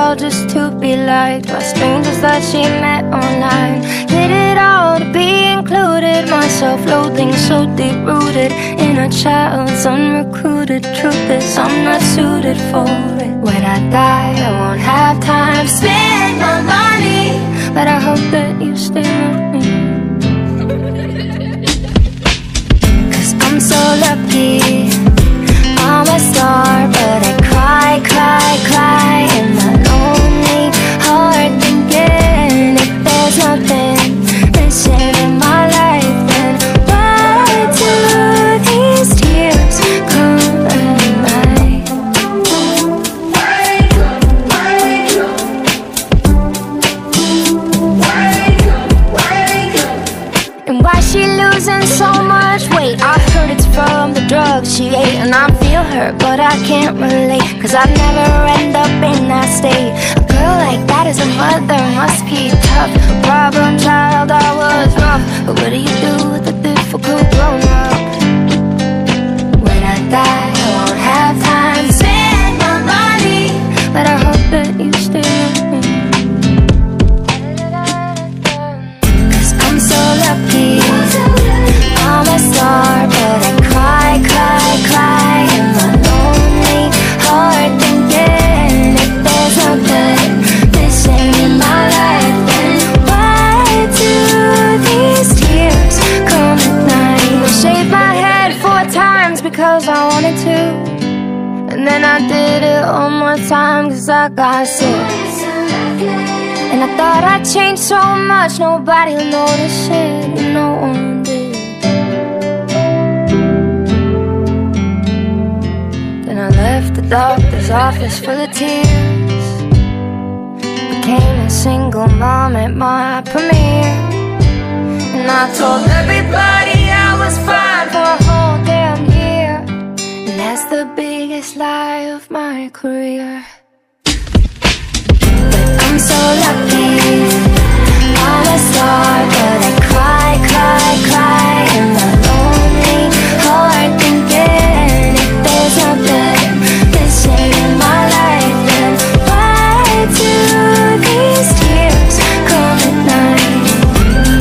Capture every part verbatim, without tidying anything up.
girl just to be liked by strangers that she met online. Did it all to be included, my self-loathing so deep-rooted in a child's unrecruited. Truth is I'm not suited for it. When I die I won't have time to spend my money, but I hope that you stay with me. I'm so lucky, I'm a star, but I cry, cry, cry in my lonely heart thinking, if there's nothing missing in my life, then why do these tears come at night? And why she losing so much weight? I from the drugs she ate, and I feel hurt, but I can't relate, cause I never end up in that state. A girl like that is a mother, must be tough. A problem child, I was rough, but what do you do with a difficult grown up? When I die, I won't have time to spend my money, but I hope that you stay with me. Cause I'm so lucky, I'm a star, but I cry, cry, cry in my lonely heart thinking, if there's nothing missing in my life, then why do these tears come at night? I shaved my head four times because I wanted to, and then I did it one more time cause I got sick. And I thought I changed so much, nobody will notice it, and no one did. Left the doctor's office full of tears, became a single mom at my premiere, and I told everybody I was fine for a whole damn year, and that's the biggest lie of my career. But I'm so lucky, I'm a star, but I cry, cry, cry in my lonely heart thinking, if there's nothing in my life, then why do these tears come at night?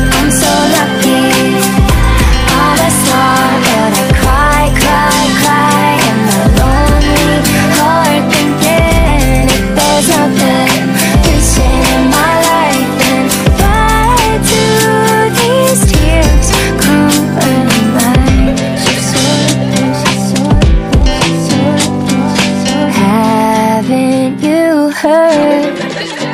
I'm so lucky, I'm a star, but I cry, cry, cry in my lonely heart thinking, if there's nothing missing in my life, then why do these tears come at night? She's so lucky, she's so lucky, she's so lucky. Haven't you heard?